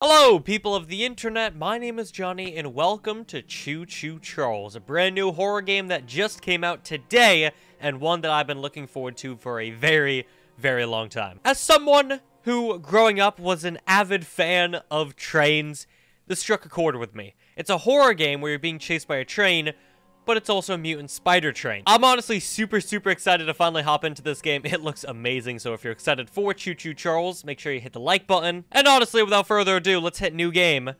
Hello, people of the internet, my name is Johnny, and welcome to Choo Choo Charles, a brand new horror game that just came out today, and one that I've been looking forward to for a very, very long time. As someone who, growing up, was an avid fan of trains, this struck a chord with me. It's a horror game where you're being chased by a train, but it's also a mutant spider train. I'm honestly super excited to finally hop into this game. It looks amazing, so if you're excited for Choo Choo Charles, make sure you hit the like button. And honestly, without further ado, let's hit new game,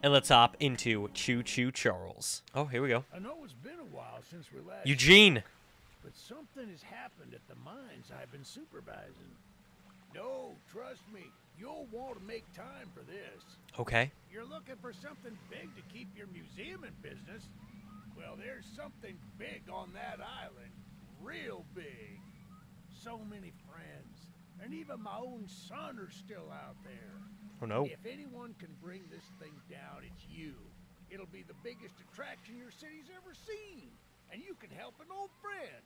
and let's hop into Choo Choo Charles. Oh, here we go. I know it's been a while since we last... Eugene! But something has happened at the mines I've been supervising. No, trust me, you'll want to make time for this. Okay. You're looking for something big to keep your museum in business. Well, there's something big on that island, real big. So many friends, and even my own son are still out there. Oh no. If anyone can bring this thing down, it's you. It'll be the biggest attraction your city's ever seen, and you can help an old friend.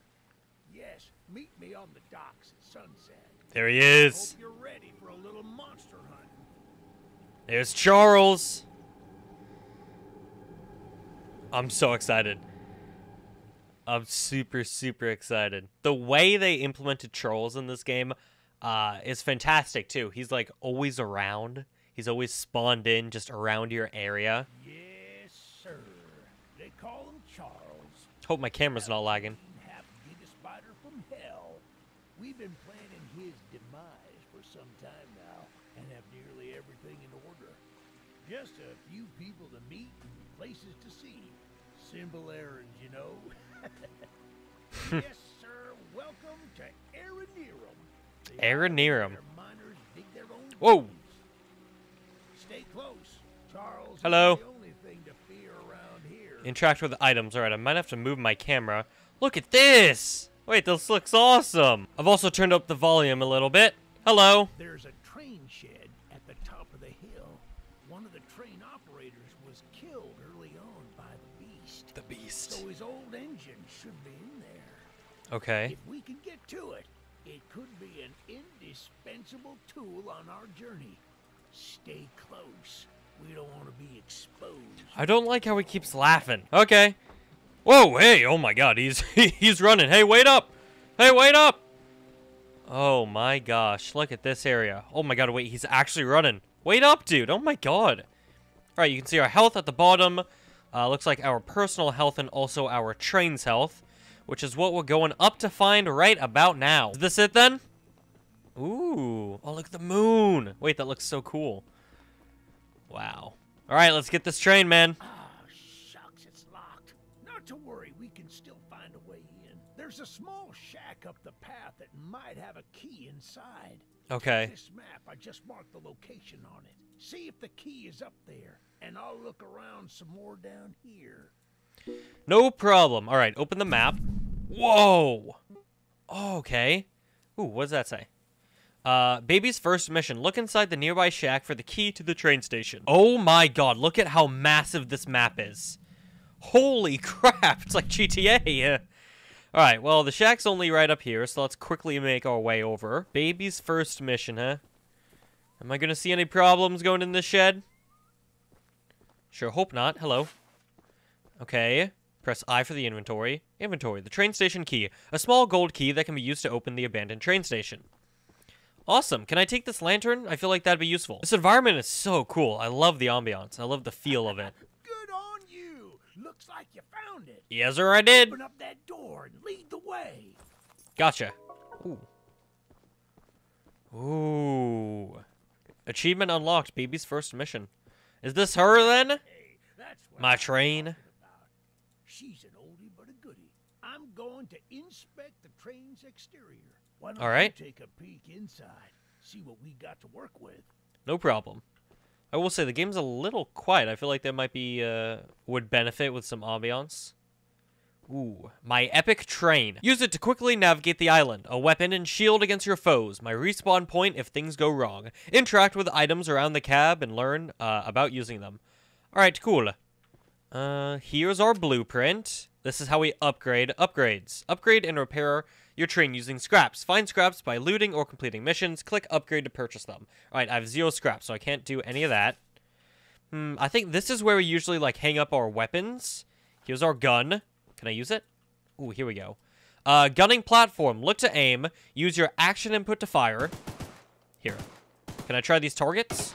Yes, meet me on the docks at sunset. There he is. Hope you're ready for a little monster hunt. There's Charles. I'm so excited. I'm super excited. The way they implemented Charles in this game is fantastic too. He's like always around. He's always spawned in just around your area. Yes, sir. They call him Charles. Hope my camera's not lagging. Half the spider from hell. We've been planning his demise for some time now and have nearly everything in order. Just a few people to meet and places to see. Simple errand, you know. Yes, sir. Welcome to Arenarium. Arenarium. Miners dig their own. Whoa. Stay close, Charles. Hello. The only thing to fear around here. Interact with items. All right, I might have to move my camera. Look at this. Wait, this looks awesome. I've also turned up the volume a little bit. Hello. There's a train shed at the top of the hill. One of the train operators was killed early on by the beast. The beast. So his old engine should be in there. Okay. If we can get to it, it could be an indispensable tool on our journey. Stay close. We don't want to be exposed. I don't like how he keeps laughing. Okay. Whoa, hey, oh my god, he's running. Hey, wait up. Hey, wait up. Oh my gosh, look at this area. Oh my god, wait, he's actually running. Wait up, dude. Oh my god. All right, you can see our health at the bottom. Looks like our personal health and also our train's health, which is what we're going up to find right about now. Is this it then? Ooh. Oh, look at the moon. Wait, that looks so cool. Wow. All right, let's get this train, man. Ah, shucks, it's locked. Not to worry, we can still find a way in. There's a small shack up the path that might have a key inside. Okay. This map, I just marked the location on it. See if the key is up there, and I'll look around some more down here. No problem. All right, open the map. Whoa. Okay. Ooh, what does that say? Baby's first mission. Look inside the nearby shack for the key to the train station. Oh my god, look at how massive this map is. Holy crap, it's like GTA. All right, well, the shack's only right up here, so let's quickly make our way over. Baby's first mission, huh? Am I going to see any problems going in this shed? Sure hope not. Hello. Okay. Press I for the inventory. Inventory. The train station key. A small gold key that can be used to open the abandoned train station. Awesome. Can I take this lantern? I feel like that'd be useful. This environment is so cool. I love the ambiance. I love the feel of it. Looks like you found it. Yes, sir, I did. Open up that door and lead the way. Gotcha. Ooh. Ooh. Achievement unlocked. Baby's first mission. Is this her then? Hey, that's what my train. She's an oldie but a goodie. I'm going to inspect the train's exterior. Why don't you take a peek inside? See what we got to work with. No problem. I will say the game's a little quiet. I feel like there might be would benefit with some ambiance. Ooh, my epic train. Use it to quickly navigate the island. A weapon and shield against your foes. My respawn point if things go wrong. Interact with items around the cab and learn about using them. All right, cool. Here's our blueprint. This is how we upgrade upgrades. Upgrade and repair your train using scraps. Find scraps by looting or completing missions. Click upgrade to purchase them. All right, I have 0 scraps, so I can't do any of that. I think this is where we usually, like, hang up our weapons. Here's our gun. Can I use it? Ooh, here we go. Gunning platform. Look to aim. Use your action input to fire. Here. Can I try these targets?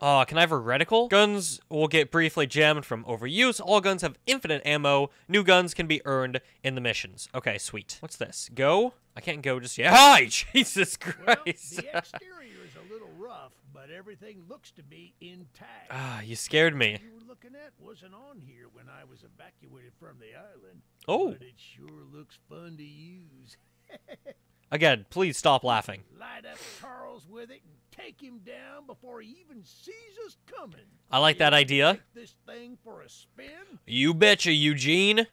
Can I have a reticle? Guns will get briefly jammed from overuse. All guns have infinite ammo. New guns can be earned in the missions. Okay, sweet. What's this? Go? I can't go just yet. Hi! Jesus Christ! Well, the exterior is a little rough, but everything looks to be intact. You scared me. What you were looking at wasn't on here when I was evacuated from the island. Oh! But it sure looks fun to use. Again, please stop laughing. Light up Charles with it and take him down before he even sees us coming. I like that idea. Take this thing for a spin? You betcha, Eugene.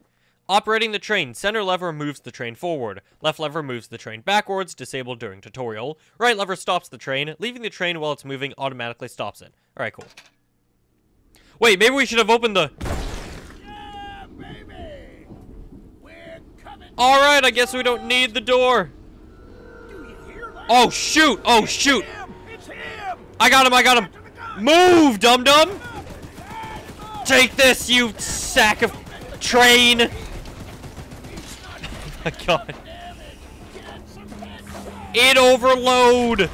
Operating the train. Center lever moves the train forward. Left lever moves the train backwards, disabled during tutorial. Right lever stops the train. Leaving the train while it's moving automatically stops it. All right, cool. Wait, maybe we should have opened the... Yeah, baby! We're coming. All right, I guess we don't need the door. Oh, shoot. Oh, shoot. It's him. I got him. I got him. Move, dum-dum. Take this, you sack of train. Oh, my God. It overload.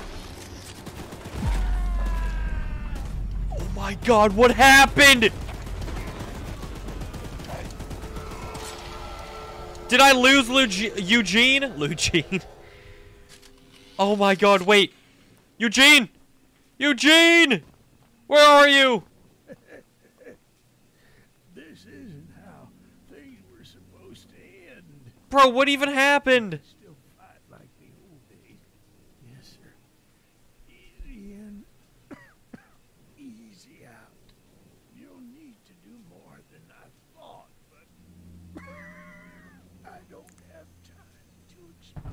Oh, my God. What happened? Did I lose Eugene? Eugene. Oh my God, wait. Eugene! Eugene! Where are you? This isn't how things were supposed to end. Bro, what even happened? Still fight like the old days. Yes, sir. Easy in, easy out. You'll need to do more than I thought, but I don't have time to explain.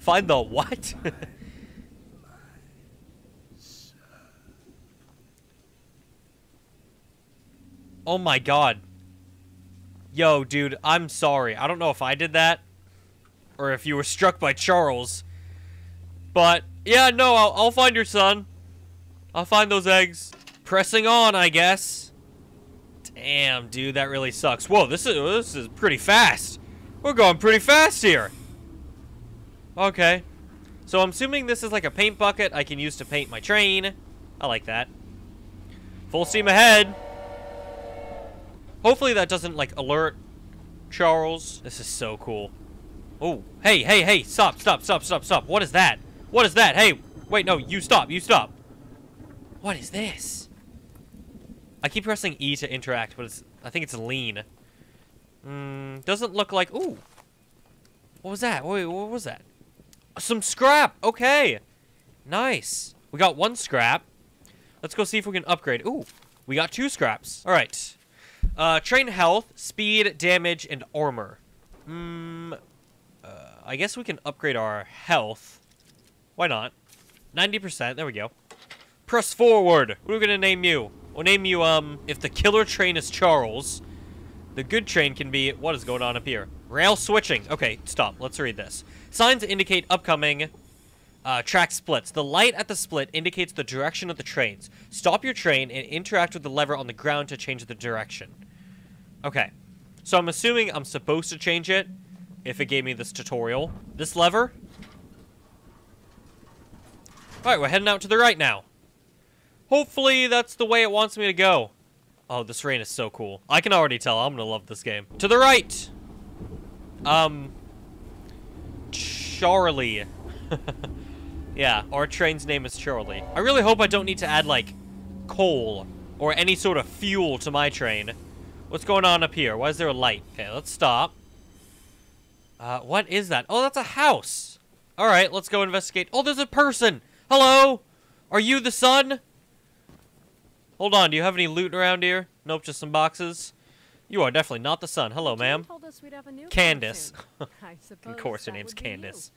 Find the what? Oh my God. Yo, dude, I'm sorry. I don't know if I did that or if you were struck by Charles. But, yeah, no, I'll find your son. I'll find those eggs. Pressing on, I guess. Damn, dude, that really sucks. Whoa, this is pretty fast. We're going pretty fast here. Okay. So I'm assuming this is like a paint bucket I can use to paint my train. I like that. Full steam ahead. Hopefully that doesn't, like, alert Charles. This is so cool. Oh, hey, hey, hey, stop, stop, stop, stop, stop. What is that? What is that? Hey, wait, no, you stop, you stop. What is this? I keep pressing E to interact, but I think it's lean. Doesn't look like, ooh. What was that? Wait, what was that? Some scrap. Okay. Nice. We got one scrap. Let's go see if we can upgrade. Ooh, we got two scraps. All right. Train health, speed, damage, and armor. I guess we can upgrade our health. Why not? 90%. There we go. Press forward. What are we going to name you? We'll name you, if the killer train is Charles, the good train can be... What is going on up here? Rail switching. Okay, stop. Let's read this. Signs indicate upcoming track splits. The light at the split indicates the direction of the trains. Stop your train and interact with the lever on the ground to change the direction. Okay. So I'm assuming I'm supposed to change it if it gave me this tutorial. This lever. Alright, we're heading out to the right now. Hopefully that's the way it wants me to go. Oh, this rain is so cool. I can already tell. I'm going to love this game. To the right! Charlie. Yeah, our train's name is Charlie. I really hope I don't need to add, like, coal or any sort of fuel to my train. What's going on up here? Why is there a light? Okay, let's stop. What is that? Oh, that's a house. All right, let's go investigate. Oh, there's a person. Hello? Are you the son? Hold on, do you have any loot around here? Nope, just some boxes. You are definitely not the son. Hello, ma'am. Candace. Of course, her name's Candace.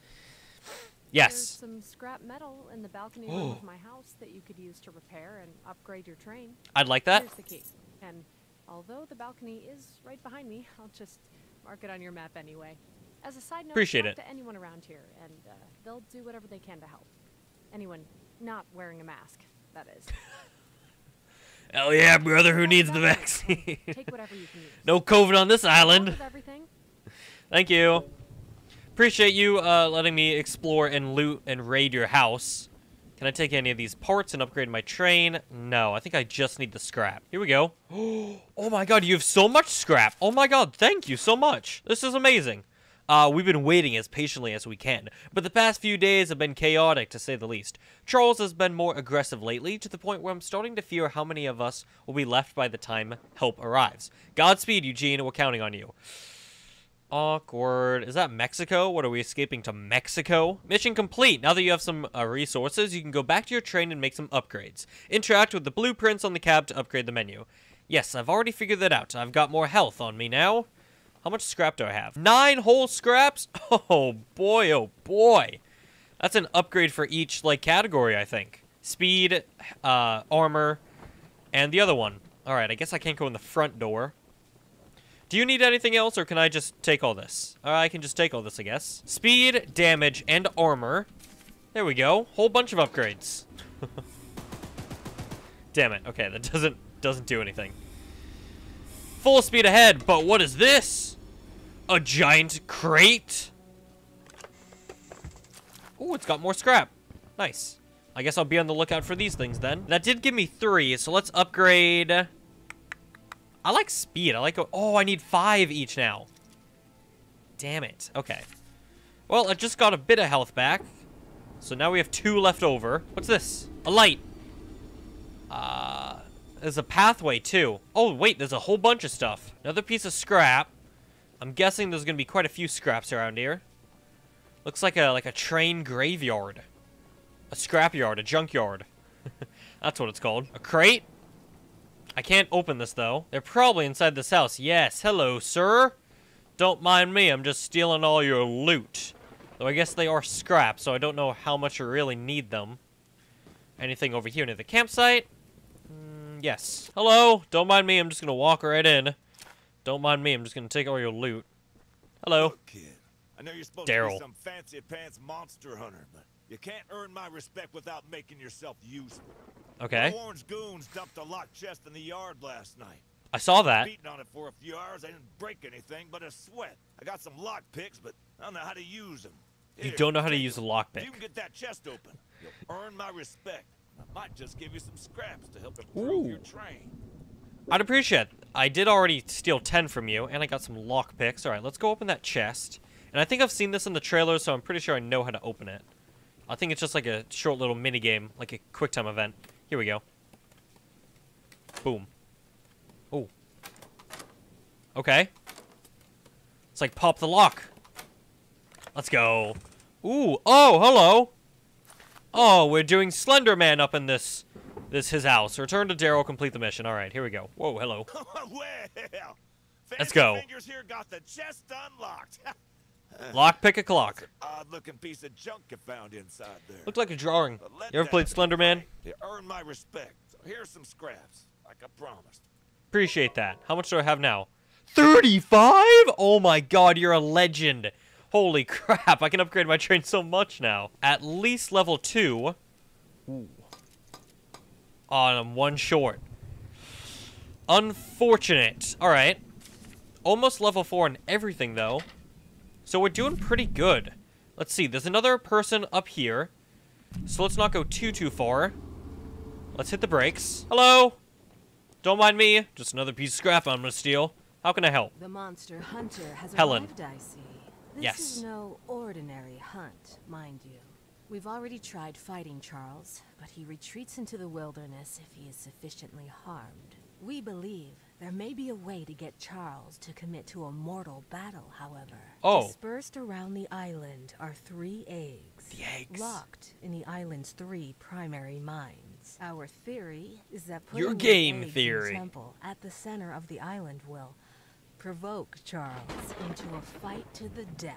Yes. There's some scrap metal in the balcony room of my house that you could use to repair and upgrade your train. I'd like that. Here's the key. And although the balcony is right behind me, I'll just mark it on your map anyway. As a side note, appreciate it. Talk to anyone around here, and they'll do whatever they can to help. Anyone not wearing a mask, that is. Hell yeah, brother, who needs the vaccine? Take whatever you can use. No COVID on this island. Thank you. Appreciate you letting me explore and loot and raid your house. Can I take any of these parts and upgrade my train? No, I think I just need the scrap. Here we go. Oh my god, you have so much scrap. Oh my god, thank you so much. This is amazing. We've been waiting as patiently as we can, but the past few days have been chaotic, to say the least. Charles has been more aggressive lately, to the point where I'm starting to fear how many of us will be left by the time help arrives. Godspeed, Eugene. We're counting on you. Awkward. Is that Mexico? What, are we escaping to Mexico? Mission complete. Now that you have some resources, you can go back to your train and make some upgrades. Interact with the blueprints on the cab to upgrade the menu. Yes, I've already figured that out. I've got more health on me now. How much scrap do I have? 9 whole scraps? Oh boy, oh boy. That's an upgrade for each, like, category, I think. Speed, armor, and the other one. Alright, I guess I can't go in the front door. Do you need anything else, or can I just take all this? I can just take all this, I guess. Speed, damage, and armor. There we go. Whole bunch of upgrades. Damn it. Okay, that doesn't do anything. Full speed ahead, but what is this? A giant crate? Ooh, it's got more scrap. Nice. I guess I'll be on the lookout for these things then. That did give me 3, so let's upgrade... I like speed. I like... Oh, I need 5 each now. Damn it. Okay. Well, I just got a bit of health back. So now we have 2 left over. What's this? A light. There's a pathway, too. Oh, wait. There's a whole bunch of stuff. Another piece of scrap. I'm guessing there's going to be quite a few scraps around here. Looks like a train graveyard. A scrapyard. A junkyard. That's what it's called. A crate. I can't open this, though. They're probably inside this house. Yes. Hello, sir. Don't mind me. I'm just stealing all your loot. Though I guess they are scrap, so I don't know how much I really need them. Anything over here near the campsite? Yes. Hello. Don't mind me. I'm just going to walk right in. Don't mind me. I'm just going to take all your loot. Hello. Look, kid. I know you're supposed to be some fancy-pants monster hunter, but you can't earn my respect without making yourself useful. Okay. Warren's goons dumped a locked chest in the yard last night. I saw that. Beating on it for a few hours. I didn't break anything but a sweat. I got some lock picks, but I don't know how to use them. Here, you don't know how to use a lock pick. You can get that chest open. You'll earn my respect. I might just give you some scraps to help improve your train. I'd appreciate it. I did already steal 10 from you, and I got some lock picks. All right, let's go open that chest. And I think I've seen this in the trailer, so I'm pretty sure I know how to open it. I think it's just like a short little mini game, like a quick time event. Here we go. Boom. Oh. Okay. It's like pop the lock. Let's go. Ooh. Oh, hello. Oh, we're doing Slender Man up in this his house. Return to Daryl, complete the mission. All right, here we go. Whoa, hello. Well, let's go. Here got the chest unlocked. Lock, pick a clock. Odd-looking piece of junk you found inside there. Looked like a drawing. You ever played Slender Man? You earn my respect. So here's some scraps, like I promised. Appreciate that. How much do I have now? 35? Oh my god, you're a legend. Holy crap, I can upgrade my train so much now. At least level 2. Ooh. Oh, and I'm 1 short. Unfortunate. Alright. Almost level 4 in everything, though. So we're doing pretty good. Let's see. There's another person up here. So let's not go too far. Let's hit the brakes. Hello. Don't mind me. Just another piece of scrap I'm going to steal. How can I help? The monster hunter has arrived, I see. This is no ordinary hunt, mind you. We've already tried fighting Charles, but he retreats into the wilderness if he is sufficiently harmed. We believe there may be a way to get Charles to commit to a mortal battle, however. Oh. Dispersed around the island are 3 eggs. The eggs. Locked in the island's 3 primary mines. Our theory is that putting the temple at the center of the island will provoke Charles into a fight to the death.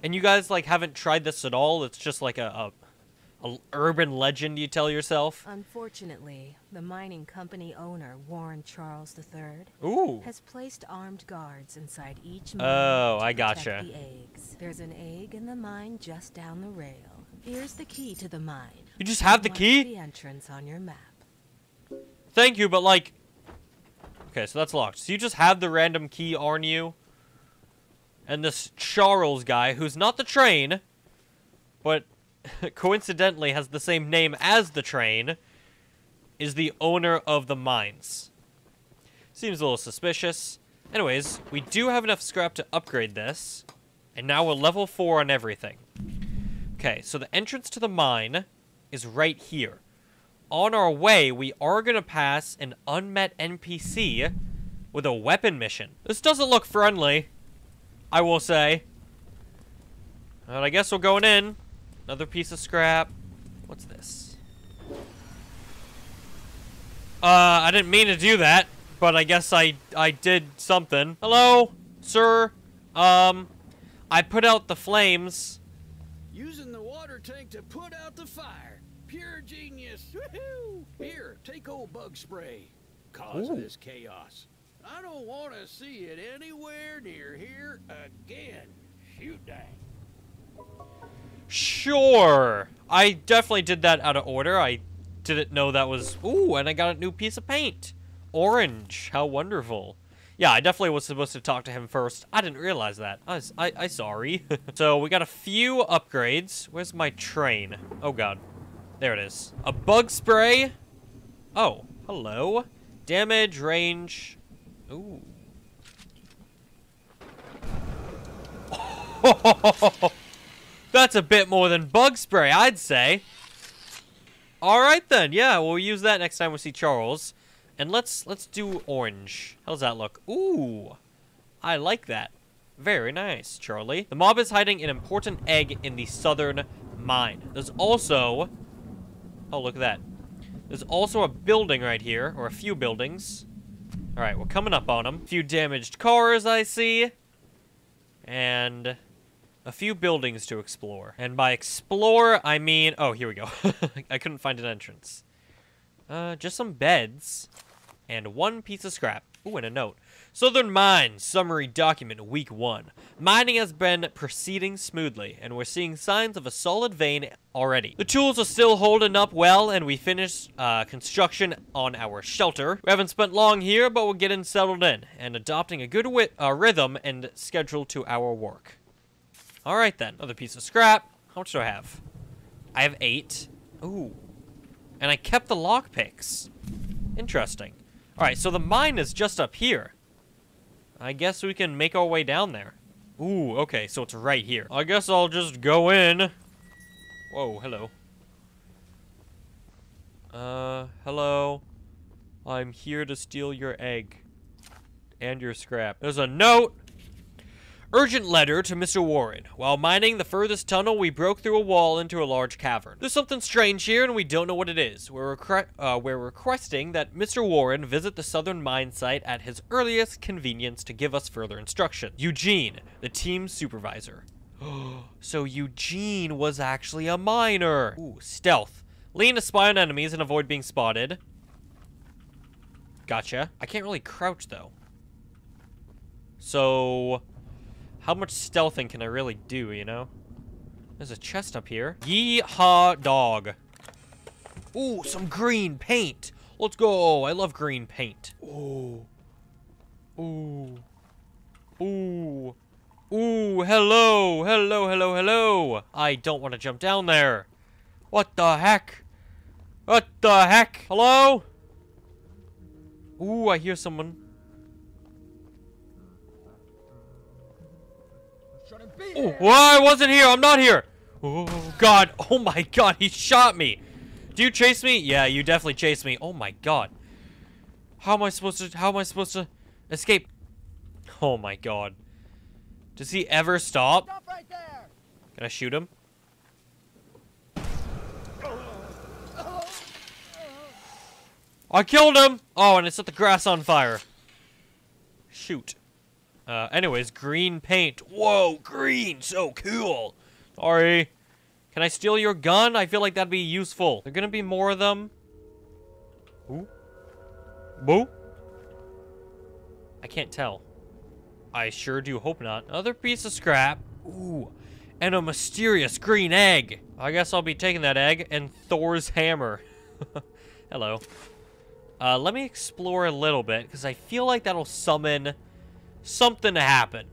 And you guys, like, haven't tried this at all? It's just like a urban legend you tell yourself? Unfortunately, the mining company owner, Warren Charles III, has placed armed guards inside each mine to protect the eggs. There's an egg in the mine just down the rail. Here's the key to the mine. You just have the key? The entrance on your map. Thank you, but like... Okay, so that's locked. So you just have the random key, aren't you? And this Charles guy, who's not the train, but coincidentally has the same name as the train, is the owner of the mines. Seems a little suspicious. Anyways, we do have enough scrap to upgrade this. And now we're level 4 on everything. Okay, so the entrance to the mine is right here. On our way, we are going to pass an unmet NPC with a weapon mission. This doesn't look friendly, I will say. And I guess we're going in. Another piece of scrap. What's this? I didn't mean to do that, but I guess I did something. Hello, sir. I put out the flames. Using the water tank to put out the fire. Pure genius. Woohoo! Here, take old bug spray. Cause this chaos. I don't want to see it anywhere near here again. Shoot dang. Sure. I definitely did that out of order. I didn't know that was... Ooh, and I got a new piece of paint. Orange. How wonderful. Yeah, I definitely was supposed to talk to him first. I didn't realize that. I'm sorry. So we got a few upgrades. Where's my train? Oh, God. There it is. A bug spray. Oh, hello. Damage, range. Ooh. That's a bit more than bug spray, I'd say. All right, then. Yeah, we'll use that next time we see Charles. And let's do orange. How's that look? Ooh, I like that. Very nice, Charlie. The mob is hiding an important egg in the southern mine. There's also... Oh, look at that. There's also a building right here, or a few buildings. All right, we're coming up on them. A few damaged cars, I see. And... a few buildings to explore. And by explore, I mean... Oh, here we go. I couldn't find an entrance. Just some beds. And one piece of scrap. Ooh, and a note. Southern Mine Summary Document Week 1. Mining has been proceeding smoothly, and we're seeing signs of a solid vein already. The tools are still holding up well, and we finished construction on our shelter. We haven't spent long here, but we're getting settled in, and adopting a good rhythm and schedule to our work. All right, then. Another piece of scrap. How much do I have? I have 8. Ooh. And I kept the lockpicks. Interesting. All right, so the mine is just up here. I guess we can make our way down there. Ooh, okay, so it's right here. I guess I'll just go in. Whoa, hello. Hello. I'm here to steal your egg. And your scrap. There's a note. Urgent letter to Mr. Warren. While mining the furthest tunnel, we broke through a wall into a large cavern. There's something strange here, and we don't know what it is. We're requesting that Mr. Warren visit the southern mine site at his earliest convenience to give us further instruction. Eugene, the team supervisor. So Eugene was actually a miner. Ooh, stealth. Lean to spy on enemies and avoid being spotted. Gotcha. I can't really crouch, though. So... how much stealthing can I really do, you know? There's a chest up here. Yee-haw dog. Ooh, some green paint. Let's go. I love green paint. Ooh. Ooh. Ooh. Ooh, hello. Hello, hello, hello. I don't want to jump down there. What the heck? What the heck? Hello? Ooh, I hear someone. Oh, well, I wasn't here. I'm not here. Oh, God. Oh, my God. He shot me. Do you chase me? Yeah, you definitely chased me. Oh, my God. How am I supposed to escape? Oh, my God. Does he ever stop? Stop right there. Can I shoot him? I killed him. Oh, and it set the grass on fire. Shoot. Anyways, green paint. Whoa, green. So cool. Sorry. Can I steal your gun? I feel like that'd be useful. There are gonna be more of them. Ooh. Boo. I can't tell. I sure do hope not. Another piece of scrap. Ooh. and a mysterious green egg. I guess I'll be taking that egg and Thor's hammer. Hello. Let me explore a little bit, because I feel like that'll summon something to happen.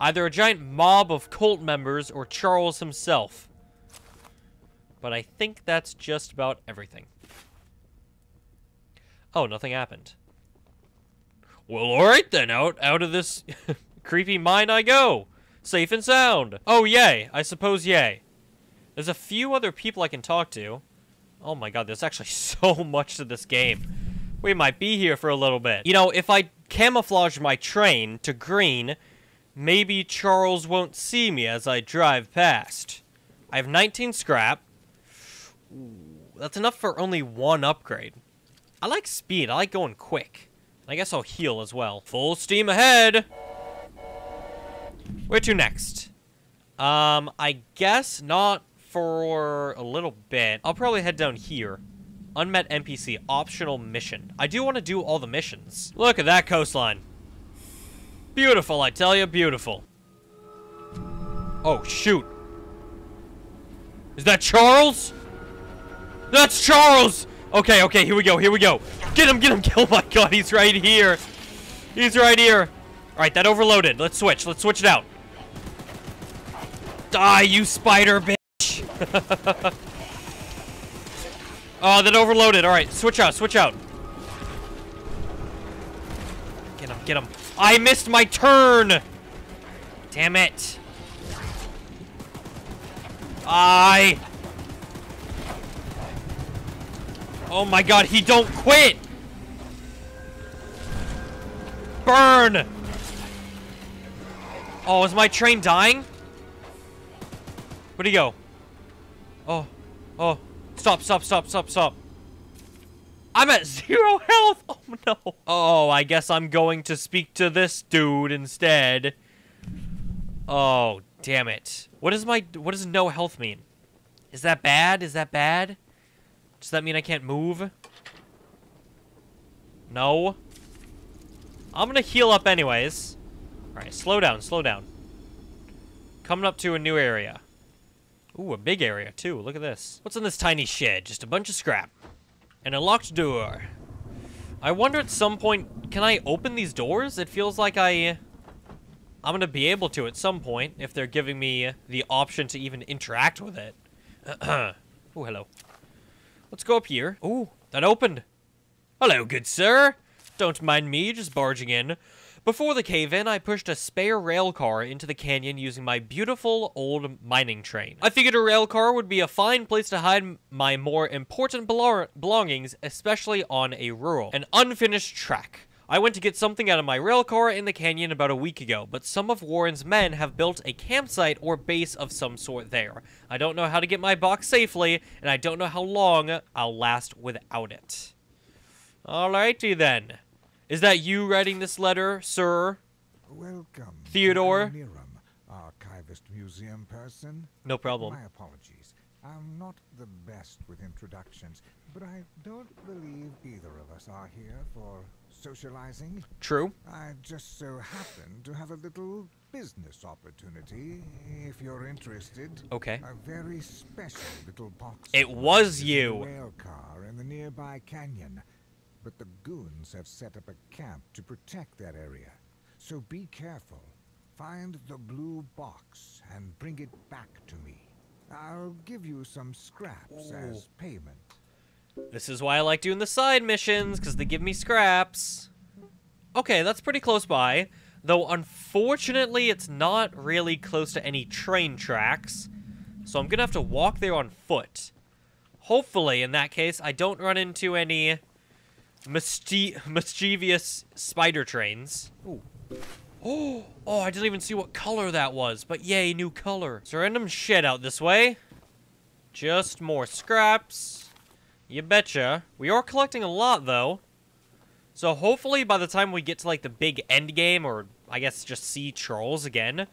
Either a giant mob of cult members or Charles himself. But I think that's just about everything. Oh, nothing happened. Well, alright then, out of this creepy mine I go. Safe and sound. Oh, yay. I suppose yay. There's a few other people I can talk to. Oh my god, there's actually so much to this game. We might be here for a little bit. You know, if I camouflage my train to green, maybe Charles won't see me as I drive past. I have 19 scrap. Ooh, that's enough for only one upgrade. I like speed. I like going quick. I guess I'll heal as well. Full steam ahead. Where to next? I guess not for a little bit. I'll probably head down here. Unmet NPC. Optional mission. I do want to do all the missions. Look at that coastline. Beautiful, I tell you. Beautiful. Oh, shoot. Is that Charles? That's Charles! Okay, okay, here we go, here we go. Get him, get him. Oh my god, he's right here. He's right here. Alright, that overloaded. Let's switch it out. Die, you spider bitch. Oh, that overloaded. Alright, switch out, switch out. Get him, get him. I missed my turn! Damn it. I... Oh my god, he don't quit! Burn! Oh, is my train dying? Where'd he go? Oh, oh. Stop, stop, stop, stop, stop. I'm at 0 health! Oh no. Oh, I guess I'm going to speak to this dude instead. Oh, damn it. What does no health mean? Is that bad? Is that bad? Does that mean I can't move? No. I'm gonna heal up anyways. Alright, slow down, slow down. Coming up to a new area. Ooh, a big area too. Look at this. What's in this tiny shed? Just a bunch of scrap. And a locked door. I wonder at some point, can I open these doors? It feels like I'm gonna be able to at some point if they're giving me the option to even interact with it. Ooh, hello. Let's go up here. Ooh, that opened. Hello, good sir. Don't mind me, just barging in. Before the cave-in, I pushed a spare rail car into the canyon using my beautiful old mining train. I figured a rail car would be a fine place to hide my more important belongings, especially on a rural and unfinished track. I went to get something out of my rail car in the canyon about a week ago, but some of Warren's men have built a campsite or base of some sort there. I don't know how to get my box safely, and I don't know how long I'll last without it. Alrighty then. Is that you writing this letter, sir? Welcome, Theodore. Arenarium, archivist museum person. No problem. My apologies. I'm not the best with introductions, but I don't believe either of us are here for socializing. True. I just so happen to have a little business opportunity, if you're interested. Okay. A very special little box. It was you. Rail car in the nearby canyon, but the goons have set up a camp to protect that area. So be careful. Find the blue box and bring it back to me. I'll give you some scraps as payment. This is why I like doing the side missions, because they give me scraps. Okay, that's pretty close by. Though, unfortunately, it's not really close to any train tracks. So I'm going to have to walk there on foot. Hopefully, in that case, I don't run into any mischievous spider trains. Ooh. Oh, oh, I didn't even see what color that was. But yay, new color. So random shit out this way. Just more scraps. You betcha. We are collecting a lot, though. So hopefully by the time we get to, like, the big end game, or I guess just see Charles again,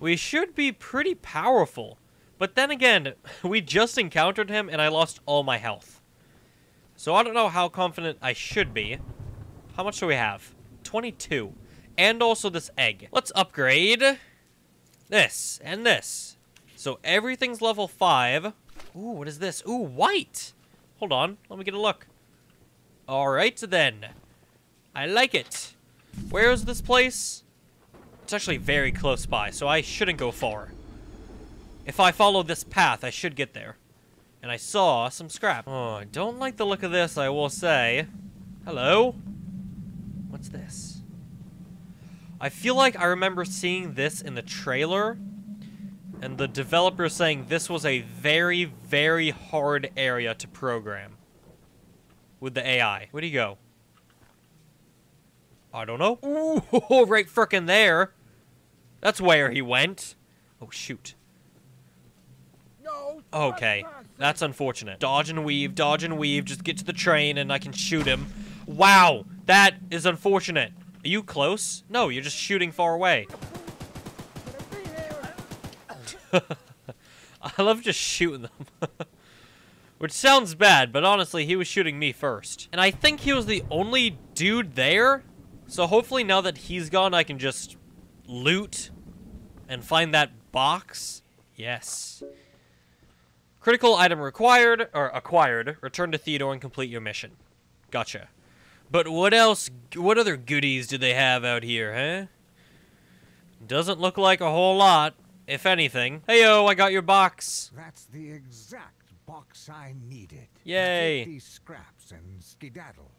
we should be pretty powerful. But then again, we just encountered him, and I lost all my health. So I don't know how confident I should be. How much do we have? 22. And also this egg. Let's upgrade. This and this. So everything's level 5. Ooh, what is this? Ooh, white. Hold on. Let me get a look. All right, then. I like it. Where is this place? It's actually very close by, so I shouldn't go far. If I follow this path, I should get there. And I saw some scrap. Oh, I don't like the look of this, I will say. Hello? What's this? I feel like I remember seeing this in the trailer. And the developer saying this was a very, very hard area to program. With the AI. Where'd he go? I don't know. Ooh, right frickin' there. That's where he went. Oh, shoot. Okay, that's unfortunate. Dodge and weave, just get to the train and I can shoot him. Wow, that is unfortunate. Are you close? No, you're just shooting far away. I love just shooting them. Which sounds bad, but honestly, he was shooting me first. And I think he was the only dude there. So hopefully now that he's gone, I can just loot and find that box. Yes. Critical item required, or acquired. Return to Theodore and complete your mission. Gotcha. But what else, what other goodies do they have out here, huh? Doesn't look like a whole lot, if anything. Hey-o, I got your box. That's the exact box I needed. Yay. Take these scraps and skedaddle.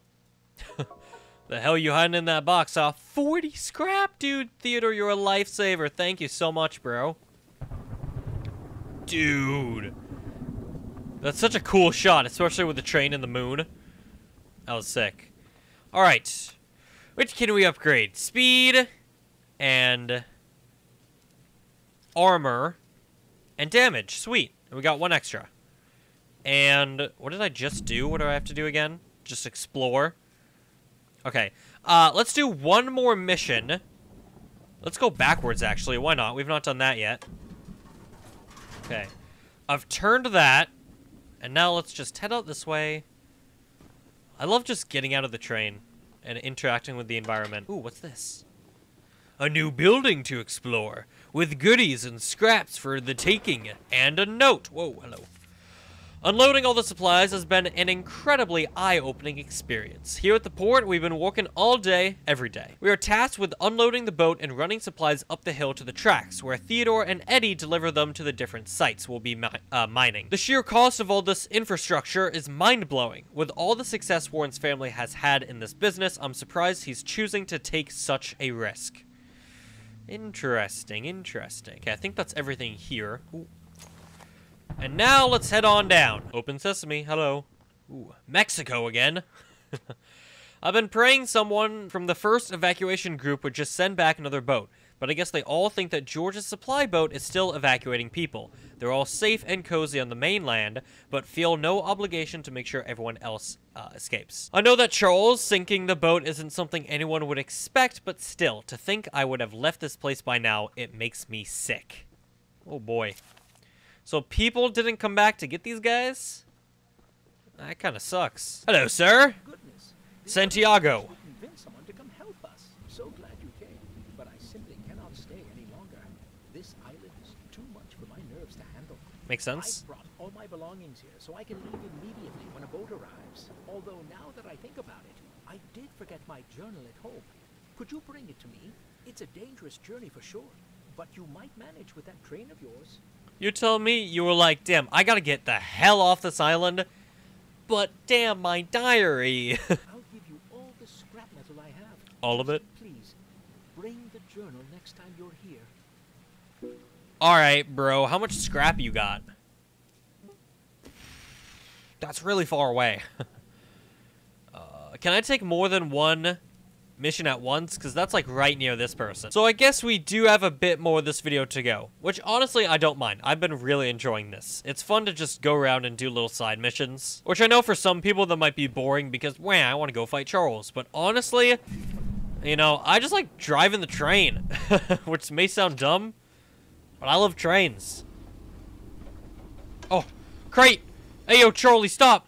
The hell you hiding in that box? 40 scrap, dude. Theodore, you're a lifesaver. Thank you so much, bro. Dude. That's such a cool shot, especially with the train and the moon. That was sick. Alright. Which can we upgrade? Speed and armor and damage. Sweet. And we got one extra. And what did I just do? What do I have to do again? Just explore. Okay, let's do one more mission. Let's go backwards, actually. Why not? We've not done that yet. Okay. I've turned that, and now let's just head out this way. I love just getting out of the train and interacting with the environment. Ooh, what's this? A new building to explore, with goodies and scraps for the taking, and a note. Whoa, hello. Unloading all the supplies has been an incredibly eye-opening experience. Here at the port, we've been working all day, every day. We are tasked with unloading the boat and running supplies up the hill to the tracks, where Theodore and Eddie deliver them to the different sites we'll be mining. The sheer cost of all this infrastructure is mind-blowing. With all the success Warren's family has had in this business, I'm surprised he's choosing to take such a risk. Interesting, interesting. Okay, I think that's everything here. Ooh. And now, let's head on down. Open sesame, hello. Ooh, Mexico again. I've been praying someone from the first evacuation group would just send back another boat, but I guess they all think that George's supply boat is still evacuating people. They're all safe and cozy on the mainland, but feel no obligation to make sure everyone else escapes. I know that Charles sinking the boat isn't something anyone would expect, but still, to think I would have left this place by now, it makes me sick. Oh boy. So people didn't come back to get these guys? That kind of sucks. Hello, sir. Goodness. Santiago. Convince someone to come help us. I'm so glad you came, but I simply cannot stay any longer. This island is too much for my nerves to handle. Makes sense. I brought all my belongings here so I can leave immediately when a boat arrives. Although now that I think about it, I did forget my journal at home. Could you bring it to me? It's a dangerous journey for sure, but you might manage with that train of yours. You tell me, you were like, damn, I gotta get the hell off this island, but damn, my diary. I'll give you all the scrap metal I have. All of it? Please, bring the journal next time you're here. Alright, bro, how much scrap you got? That's really far away. Can I take more than one mission at once, because that's like right near this person. So I guess we do have a bit more of this video to go, which honestly I don't mind. I've been really enjoying this. It's fun to just go around and do little side missions, which I know for some people that might be boring because, wow, I want to go fight Charles. But honestly, you know, I just like driving the train, which may sound dumb, but I love trains. Oh, crate! Hey, yo, Charlie, stop!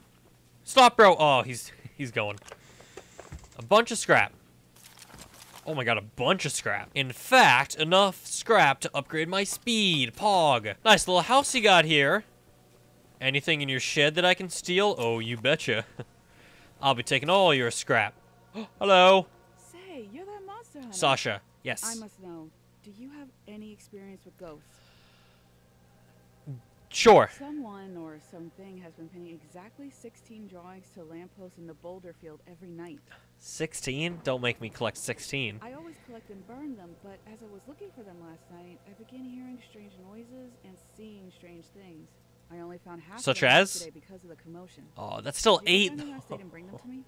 Stop, bro! Oh, he's going. A bunch of scrap. Oh my god, a bunch of scrap. In fact, enough scrap to upgrade my speed. Pog. Nice little house you got here. Anything in your shed that I can steal? Oh, you betcha. I'll be taking all your scrap. Hello. Say, you're that monster hunter. Sasha. Yes. I must know. Do you have any experience with ghosts? Sure. Someone or something has been pinning exactly 16 drawings to lampposts in the boulder field every night. 16? Don't make me collect 16. I always collect and burn them, but as I was looking for them last night, I began hearing strange noises and seeing strange things. I only found half such as today because of the commotion. Oh, that's still 8. Bring them to me?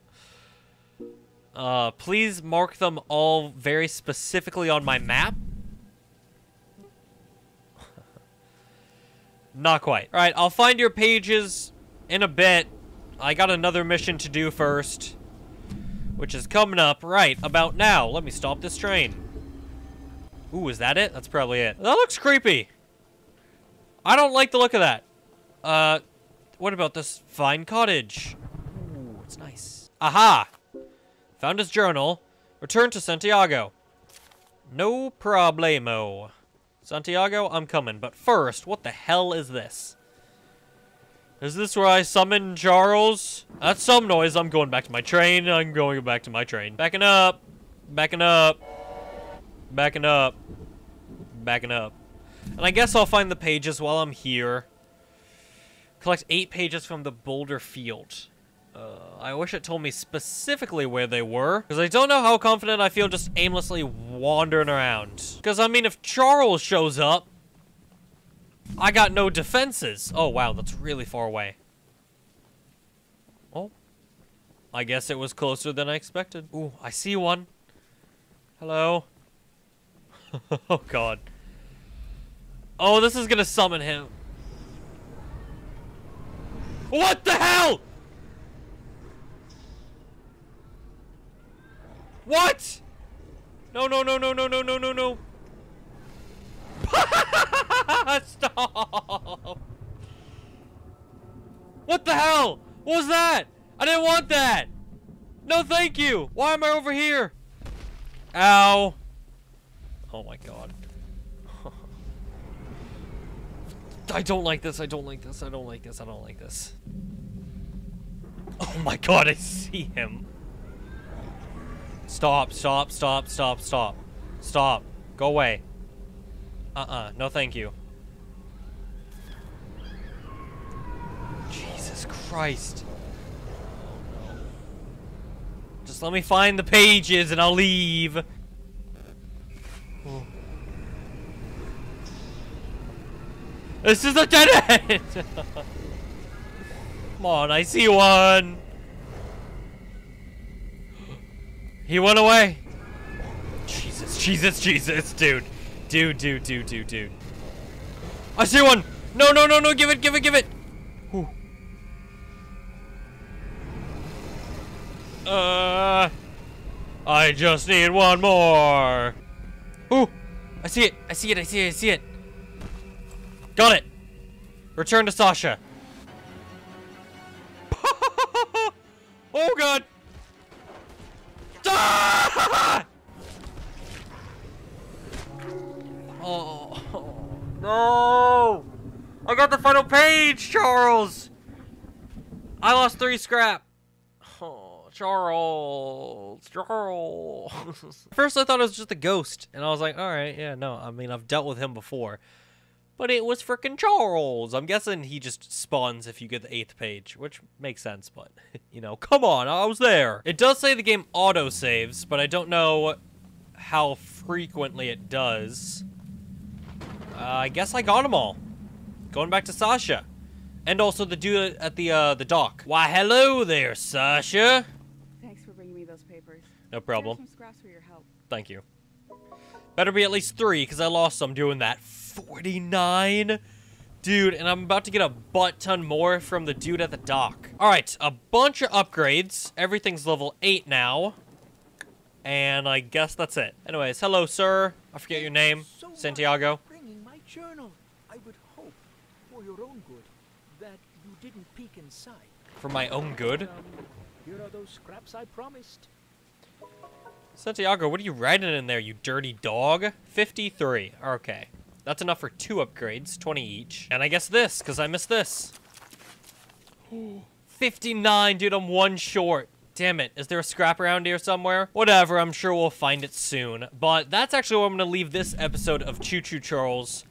Please mark them all very specifically on my map. Not quite. All right, I'll find your pages in a bit. I got another mission to do first, which is coming up right about now. Let me stop this train. Ooh, is that it? That's probably it. That looks creepy. I don't like the look of that. What about this fine cottage? Ooh, it's nice. Aha! Found his journal. Return to Santiago. No problemo. Santiago, I'm coming. But first, what the hell is this? Is this where I summon Charles? That's some noise. I'm going back to my train. I'm going back to my train. Backing up. Backing up. Backing up. Backing up. And I guess I'll find the pages while I'm here. Collect 8 pages from the boulder field. I wish it told me specifically where they were, because I don't know how confident I feel just aimlessly wandering around. Because, I mean, if Charles shows up, I got no defenses. Oh, wow, that's really far away. Oh, I guess it was closer than I expected. Ooh, I see one. Hello. Oh, God. Oh, this is going to summon him. What the hell? What? No, no, no, no, no, no, no, no, no. Stop. What the hell? What was that? I didn't want that. No, thank you. Why am I over here? Ow. Oh, my God. I don't like this. I don't like this. I don't like this. I don't like this. Oh, my God. I see him. Stop, stop, stop, stop, stop. Stop. Go away. No thank you. Jesus Christ. Oh, no. Just let me find the pages and I'll leave. Oh. This is a dead end! Come on, I see one! He went away. Jesus, Jesus, Jesus, dude. Dude. I see one. No, no, no, no. Give it, give it, give it. Ooh. I just need one more. Ooh. I see it. I see it. I see it. I see it. Got it. Return to Sasha. Oh, God. Oh no! I got the final page, Charles. I lost 3 scrap. Oh, Charles. First, I thought it was just a ghost, and I was like, "All right, yeah, no. I mean, I've dealt with him before, but it was frickin' Charles." I'm guessing he just spawns if you get the 8th page, which makes sense. But you know, come on, I was there. It does say the game auto saves, but I don't know how frequently it does. I guess I got them all. Going back to Sasha. And also the dude at the dock. Why, hello there, Sasha. Thanks for bringing me those papers. No problem. Here's some scraps for your help. Thank you. Better be at least 3, because I lost some doing that. 49? Dude, and I'm about to get a butt-ton more from the dude at the dock. All right, a bunch of upgrades. Everything's level 8 now. And I guess that's it. Anyways, hello, sir. I forget your name. Santiago. Journal. I would hope, for your own good, that you didn't peek inside. For my own good? Here are those scraps I promised. Santiago, what are you riding in there, you dirty dog? 53. Okay. That's enough for 2 upgrades, 20 each. And I guess this, because I missed this. 59, dude, I'm 1 short. Damn it. Is there a scrap around here somewhere? Whatever, I'm sure we'll find it soon. But that's actually where I'm going to leave this episode of Choo Choo Charles.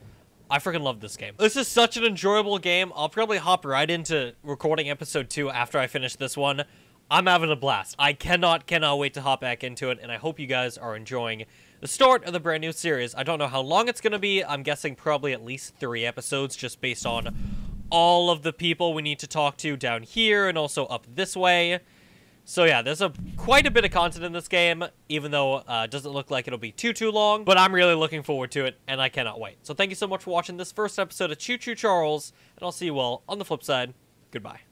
I freaking love this game. This is such an enjoyable game. I'll probably hop right into recording episode 2 after I finish this one. I'm having a blast. I cannot wait to hop back into it, and I hope you guys are enjoying the start of the brand new series. I don't know how long it's going to be. I'm guessing probably at least 3 episodes just based on all of the people we need to talk to down here and also up this way. So yeah, there's quite a bit of content in this game, even though it doesn't look like it'll be too long, but I'm really looking forward to it, and I cannot wait. So thank you so much for watching this first episode of Choo Choo Charles, and I'll see you all on the flip side. Goodbye.